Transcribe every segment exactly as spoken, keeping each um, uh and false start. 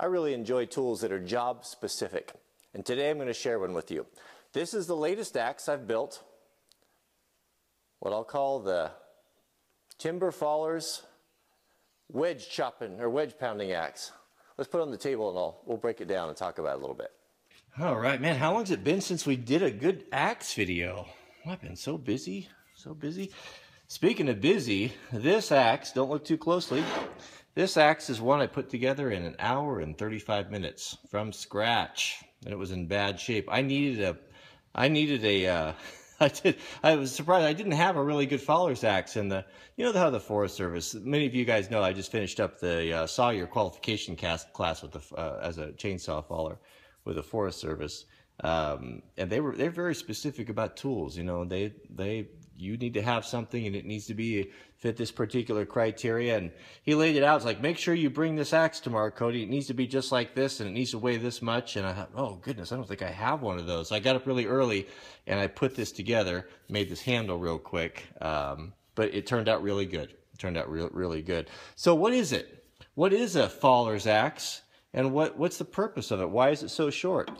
I really enjoy tools that are job specific, and today I'm going to share one with you. This is the latest axe I've built, what I'll call the Timber Faller's wedge chopping or wedge pounding axe. Let's put it on the table and I'll, we'll break it down and talk about it a little bit. All right, man, how long's it been since we did a good axe video? I've been so busy, so busy. Speaking of busy, this axe, don't look too closely, this axe is one I put together in an hour and thirty-five minutes from scratch, and it was in bad shape. I needed a, I needed a, uh, I did, I was surprised I didn't have a really good faller's axe in the, you know how the Forest Service, many of you guys know I just finished up the uh, Sawyer Qualification class with the, uh, as a chainsaw faller with the Forest Service. Um, and they were, they're very specific about tools, you know, they, they, you need to have something and it needs to be fit this particular criteria. And he laid it out. It's like, make sure you bring this axe tomorrow, Cody. It needs to be just like this and it needs to weigh this much. And I thought, oh goodness, I don't think I have one of those. So I got up really early and I put this together, made this handle real quick. Um, but it turned out really good. It turned out real, really good. So what is it? What is a faller's axe? And what, what's the purpose of it? Why is it so short?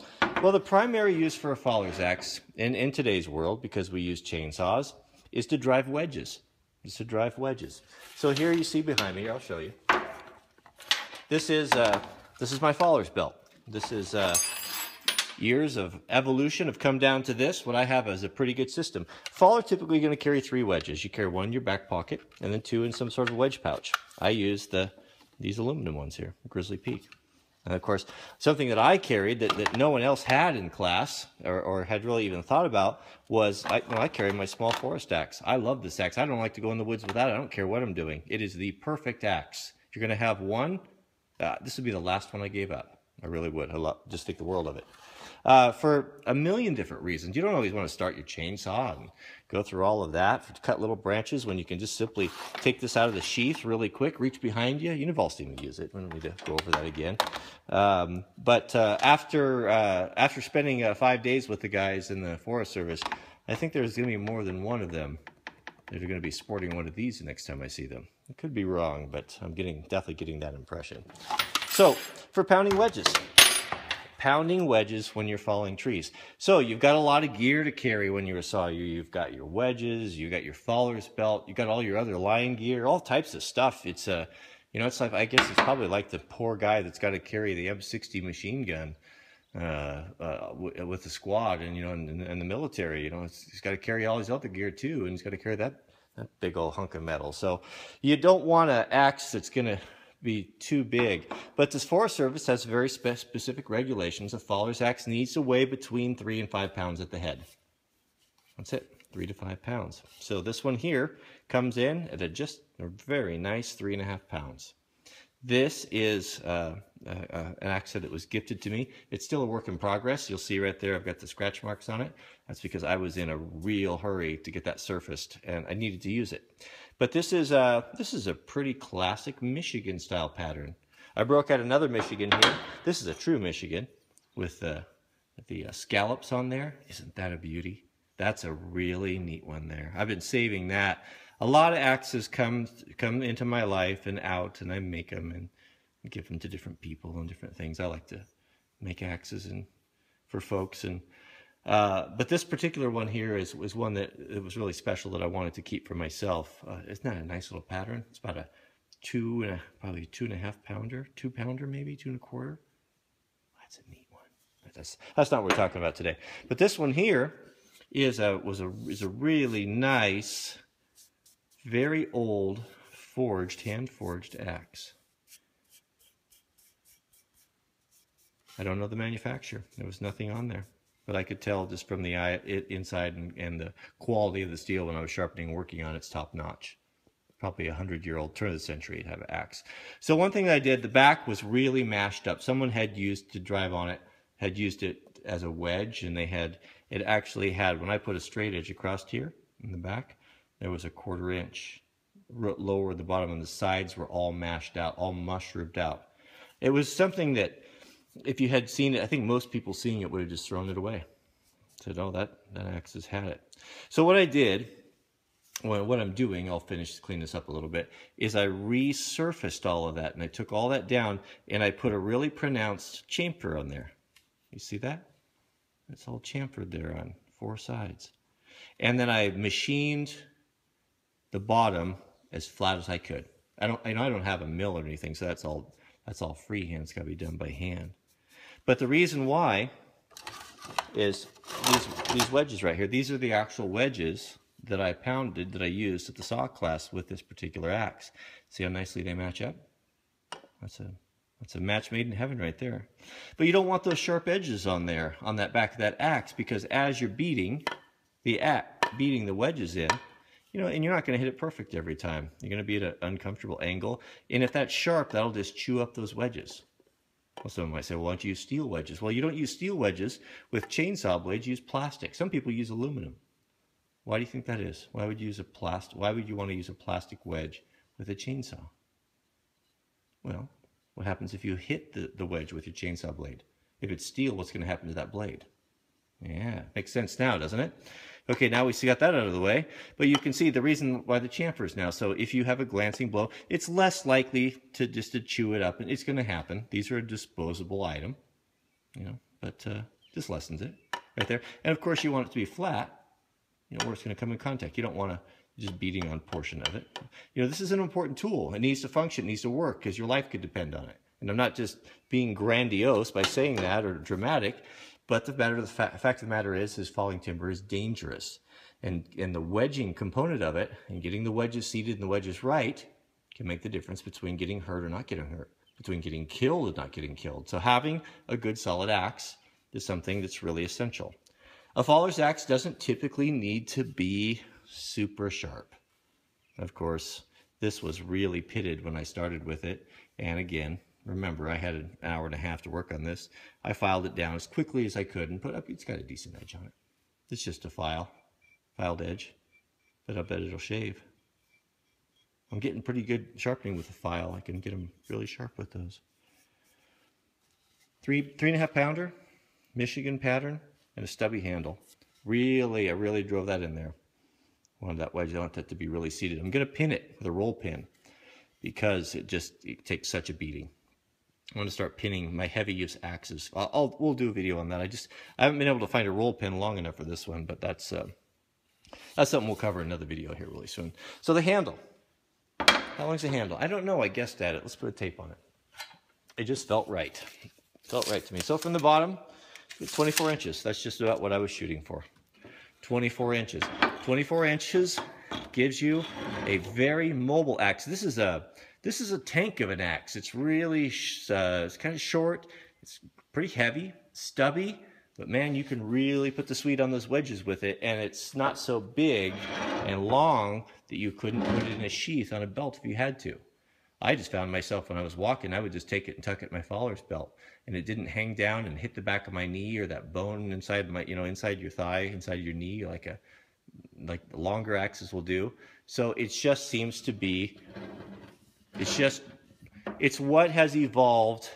Well, the primary use for a faller's axe in, in today's world, because we use chainsaws, is to drive wedges. Is to drive wedges. So here you see behind me, I'll show you. This is, uh, this is my faller's belt. This is uh, years of evolution have come down to this. What I have is a pretty good system. Faller typically going to carry three wedges. You carry one in your back pocket and then two in some sort of wedge pouch. I use the these aluminum ones here, Grizzly Peak. And of course, something that I carried that, that no one else had in class or, or had really even thought about was I, well, I carried my small forest axe. I love this axe. I don't like to go in the woods without it. I don't care what I'm doing. It is the perfect axe. If you're going to have one, uh, this would be the last one I gave up. I really would. I love, just think the world of it. Uh, for a million different reasons. You don't always want to start your chainsaw and go through all of that to cut little branches when you can just simply take this out of the sheath really quick, reach behind you. You've all seen me use it. We don't need to go over that again. Um, but uh, after uh, after spending uh, five days with the guys in the Forest Service, I think there's going to be more than one of them that are going to be sporting one of these the next time I see them. I could be wrong, but I'm getting definitely getting that impression. So for pounding wedges. Pounding wedges when you're falling trees. So you've got a lot of gear to carry when you're a sawyer. You've got your wedges, you've got your faller's belt, you've got all your other line gear, all types of stuff. It's a, uh, you know, it's like, I guess it's probably like the poor guy that's got to carry the M sixty machine gun uh, uh, with the squad and, you know, in, in the military, you know, it's, he's got to carry all his other gear too, and he's got to carry that, that big old hunk of metal. So you don't want an axe that's going to be too big. But this Forest Service has very spe specific regulations. A faller's axe needs to weigh between three and five pounds at the head. That's it, three to five pounds. So this one here comes in at a just a very nice three and a half pounds. This is uh, uh, uh, an axe that was gifted to me. It's still a work in progress. You'll see right there, I've got the scratch marks on it. That's because I was in a real hurry to get that surfaced and I needed to use it. But this is, a, this is a pretty classic Michigan style pattern. I broke out another Michigan here. This is a true Michigan with the, the uh, scallops on there. Isn't that a beauty? That's a really neat one there. I've been saving that. A lot of axes come come into my life and out, and I make them and give them to different people and different things. I like to make axes and for folks. And uh, but this particular one here is was one that it was really special that I wanted to keep for myself. Uh, it's not a nice little pattern. It's about a two and a, probably two and a half pounder, two pounder maybe, two and a quarter. That's a neat one. That's that's not what we're talking about today. But this one here is a was a is a really nice. Very old forged, hand-forged axe. I don't know the manufacturer. There was nothing on there. But I could tell just from the eye, it inside and, and the quality of the steel when I was sharpening and working on it's top-notch. Probably a hundred-year-old, turn of the century type of axe. So one thing I did, the back was really mashed up. Someone had used to drive on it, had used it as a wedge, and they had, it actually had, when I put a straight edge across here in the back, there was a quarter inch lower at the bottom, and the sides were all mashed out, all mushroomed out. It was something that, if you had seen it, I think most people seeing it would have just thrown it away. Said, oh, that, that axe has had it. So what I did well, what I'm doing, I'll finish to clean this up a little bit, is I resurfaced all of that, and I took all that down and I put a really pronounced chamfer on there. You see that? It's all chamfered there on four sides. And then I machined the bottom as flat as I could. I don't, I know I don't have a mill or anything, so that's all, that's all freehand. It's got to be done by hand. But the reason why is these, these wedges right here. These are the actual wedges that I pounded, that I used at the saw class with this particular axe. See how nicely they match up? That's a, that's a match made in heaven right there. But you don't want those sharp edges on there, on that back of that axe, because as you're beating the axe, beating the wedges in, you know, and you're not going to hit it perfect every time. You're going to be at an uncomfortable angle. And if that's sharp, that'll just chew up those wedges. Well, someone might say, well, why don't you use steel wedges? Well, you don't use steel wedges with chainsaw blades. You use plastic. Some people use aluminum. Why do you think that is? Why would you use a plastic? Why would you want to use a plastic wedge with a chainsaw? Well, what happens if you hit the, the wedge with your chainsaw blade? If it's steel, what's going to happen to that blade? Yeah, makes sense now, doesn't it? Okay, now we got that out of the way. But you can see the reason why the chamfer is now. So if you have a glancing blow, it's less likely to just to chew it up, and it's going to happen. These are a disposable item, you know, but uh, this lessens it right there. And of course, you want it to be flat, you know, where it's going to come in contact. You don't want to just beating on a portion of it. You know, this is an important tool. It needs to function. It needs to work because your life could depend on it. And I'm not just being grandiose by saying that or dramatic. But the matter, the fa fact of the matter is, is falling timber is dangerous, and and the wedging component of it, and getting the wedges seated and the wedges right, can make the difference between getting hurt or not getting hurt, between getting killed and not getting killed. So having a good solid axe is something that's really essential. A faller's axe doesn't typically need to be super sharp. Of course, this was really pitted when I started with it, and again, remember, I had an hour and a half to work on this. I filed it down as quickly as I could and put up, it's got a decent edge on it. It's just a file, filed edge, but I bet it'll shave. I'm getting pretty good sharpening with the file. I can get them really sharp with those. Three, three and a half pounder, Michigan pattern, and a stubby handle. Really, I really drove that in there. Wanted that wedge, I want that to be really seated. I'm gonna pin it with a roll pin because it just, it takes such a beating. I want to start pinning my heavy use axes. I'll, I'll we'll do a video on that. I just I haven't been able to find a roll pin long enough for this one, but that's uh, that's something we'll cover in another video here really soon. So the handle. How long's the handle? I don't know. I guessed at it. Let's put a tape on it. It just felt right. It felt right to me. So from the bottom, it's twenty-four inches. That's just about what I was shooting for. twenty-four inches. twenty-four inches gives you a very mobile axe. This is a This is a tank of an axe. It's really, uh, it's kind of short. It's pretty heavy, stubby, but man, you can really put the sweet on those wedges with it, and it's not so big and long that you couldn't put it in a sheath on a belt if you had to. I just found myself when I was walking, I would just take it and tuck it in my faller's belt, and it didn't hang down and hit the back of my knee or that bone inside my, you know, inside your thigh, inside your knee, like a, like the longer axes will do. So it just seems to be. It's just, it's what has evolved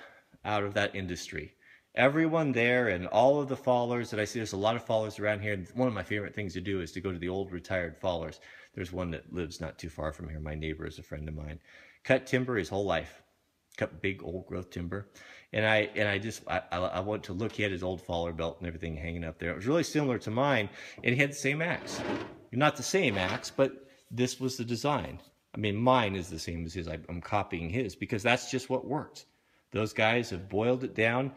out of that industry. Everyone there and all of the fallers that I see, there's a lot of fallers around here. And one of my favorite things to do is to go to the old retired fallers. There's one that lives not too far from here. My neighbor is a friend of mine. Cut timber his whole life. Cut big old growth timber. And I and I just, I, I, I went to look. He had his old faller belt and everything hanging up there. It was really similar to mine. And he had the same axe. Not the same axe, but this was the design. I mean, mine is the same as his. I'm copying his because that's just what works. Those guys have boiled it down.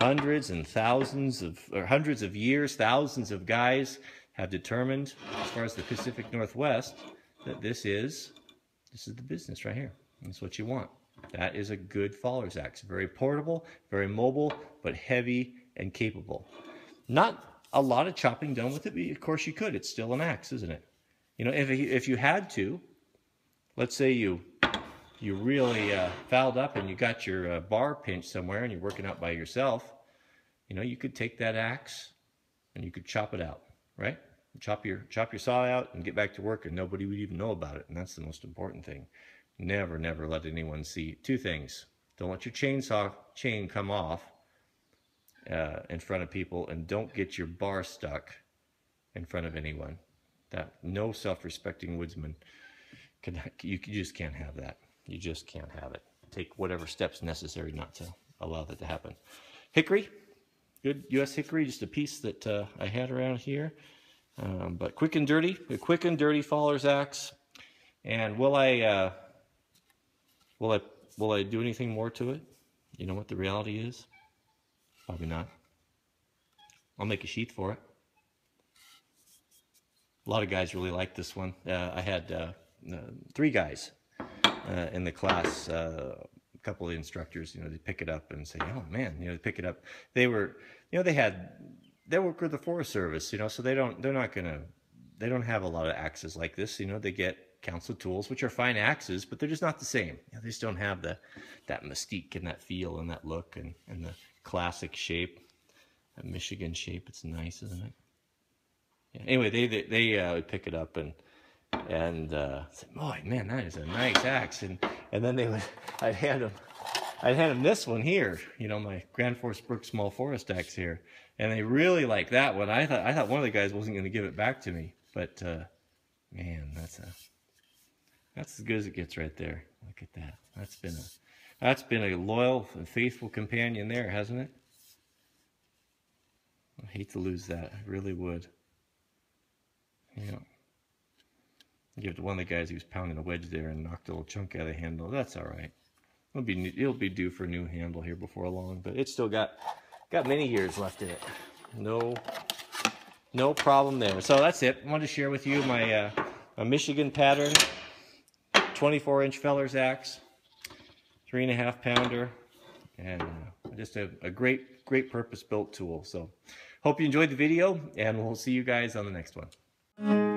Hundreds and thousands of, or hundreds of years, thousands of guys have determined, as far as the Pacific Northwest, that this is, this is the business right here. That's what you want. That is a good faller's axe. Very portable, very mobile, but heavy and capable. Not a lot of chopping done with it, but of course you could. It's still an axe, isn't it? You know, if if you had to. Let's say you you really uh, fouled up and you got your uh, bar pinched somewhere and you're working out by yourself, you know, you could take that axe and you could chop it out, right? Chop your, chop your saw out and get back to work and nobody would even know about it. And that's the most important thing. Never, never let anyone see. Two things. Don't let your chainsaw chain come off uh, in front of people, and don't get your bar stuck in front of anyone. that no self-respecting woodsman can, you just can't have that. You just can't have it. Take whatever steps necessary not to allow that to happen. Hickory, good U S hickory, just a piece that uh, I had around here. Um, but quick and dirty, the quick and dirty faller's axe. And will I, uh, will I, will I do anything more to it? You know what the reality is? Probably not. I'll make a sheath for it. A lot of guys really like this one. Uh, I had uh, uh, three guys uh, in the class. Uh, a couple of the instructors, you know, they pick it up and say, "Oh man," you know, they pick it up. They were, you know, they had, they work with the Forest Service, you know, so they don't, they're not gonna, they don't have a lot of axes like this. You know, they get Council Tools, which are fine axes, but they're just not the same. You know, they just don't have the, that mystique and that feel and that look and, and the classic shape, that Michigan shape. It's nice, isn't it? Yeah. Anyway, they they, they uh, pick it up and and uh, say, "Boy, man, that is a nice axe." And and then they would, I'd hand them, I'd hand them this one here, you know, my Grand Forest Brook small forest axe here, and they really like that one. I thought I thought one of the guys wasn't going to give it back to me, but uh, man, that's a That's as good as it gets right there. Look at that. That's been a that's been a loyal and faithful companion there, hasn't it? I hate to lose that. I really would. Yeah. I give it to one of the guys who was pounding a wedge there and knocked a little chunk out of the handle. That's all right. It'll be it'll be due for a new handle here before long, but it's still got got many years left in it. No no problem there. So that's it. I wanted to share with you my uh, my Michigan pattern. twenty-four inch feller's axe, three and a half pounder, and uh, just a, a great, great purpose-built tool. So hope you enjoyed the video, and we'll see you guys on the next one.